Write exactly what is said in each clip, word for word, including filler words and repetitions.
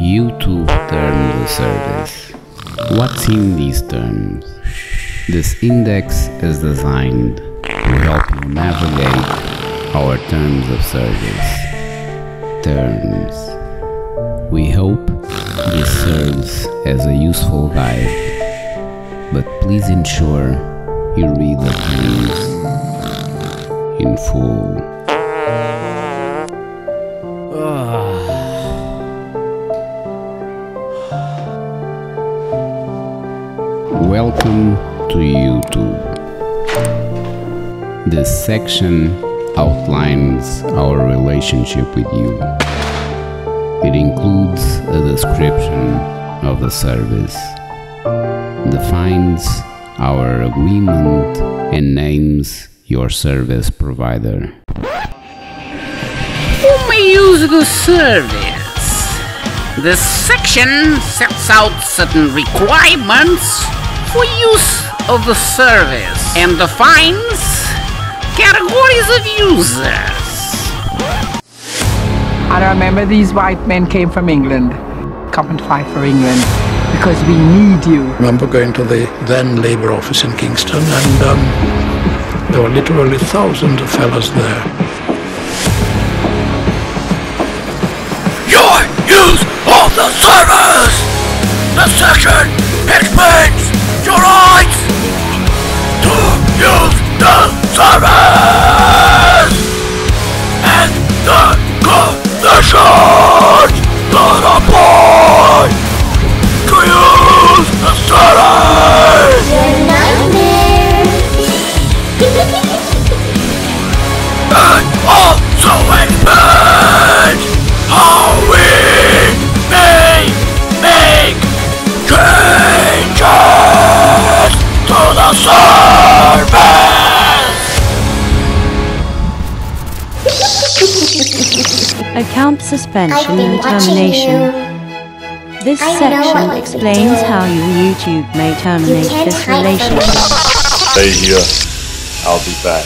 YouTube term service. What's in these terms? This index is designed to help you navigate our terms of service. Terms. We hope this serves as a useful guide, but please ensure you read the terms in full. Welcome to YouTube. This section outlines our relationship with you. It includes a description of the service, defines our agreement, and names your service provider. Who may use the service? This section sets out certain requirements for use of the service and defines categories of users. I remember these white men came from England. Come and fight for England because we need you. I remember going to the then Labour office in Kingston, and um, there were literally thousands of fellas there. Your use of the service! The section explains your rights to use the service and the conditions that apply to use the service. You're not there. And also explains how we may make changes to the service. Account suspension and termination. You. This I section explains how you YouTube may terminate you this relationship. Stay here. I'll be back.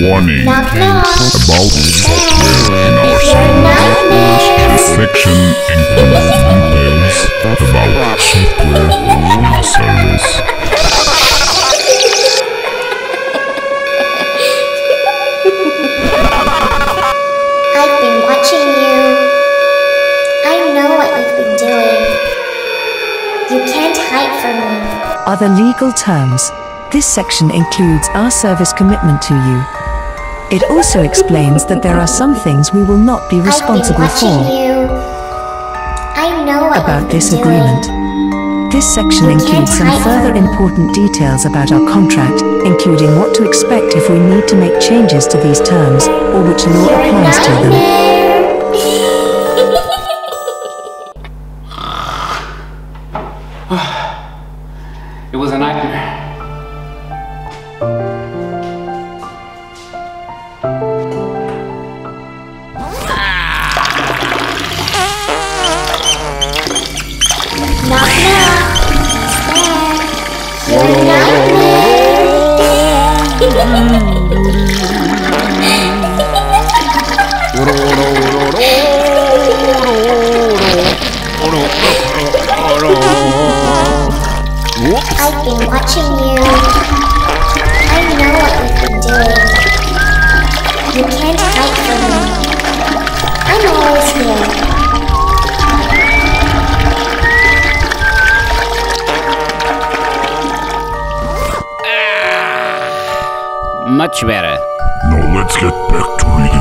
Warning. Not about software and our service. Section includes details about software and service. I've been watching you. I know what you've been doing. You can't hide from me. Other legal terms. This section includes our service commitment to you. It also explains that there are some things we will not be responsible for. I've been watching you. About this agreement. This section includes some further important details about our contract, including what to expect if we need to make changes to these terms, or which law applies to them. It was a nightmare. I've been watching you. I know what you've been doing. You can't hide from me. I'm always here. Ah, much better. Now let's get back to reading.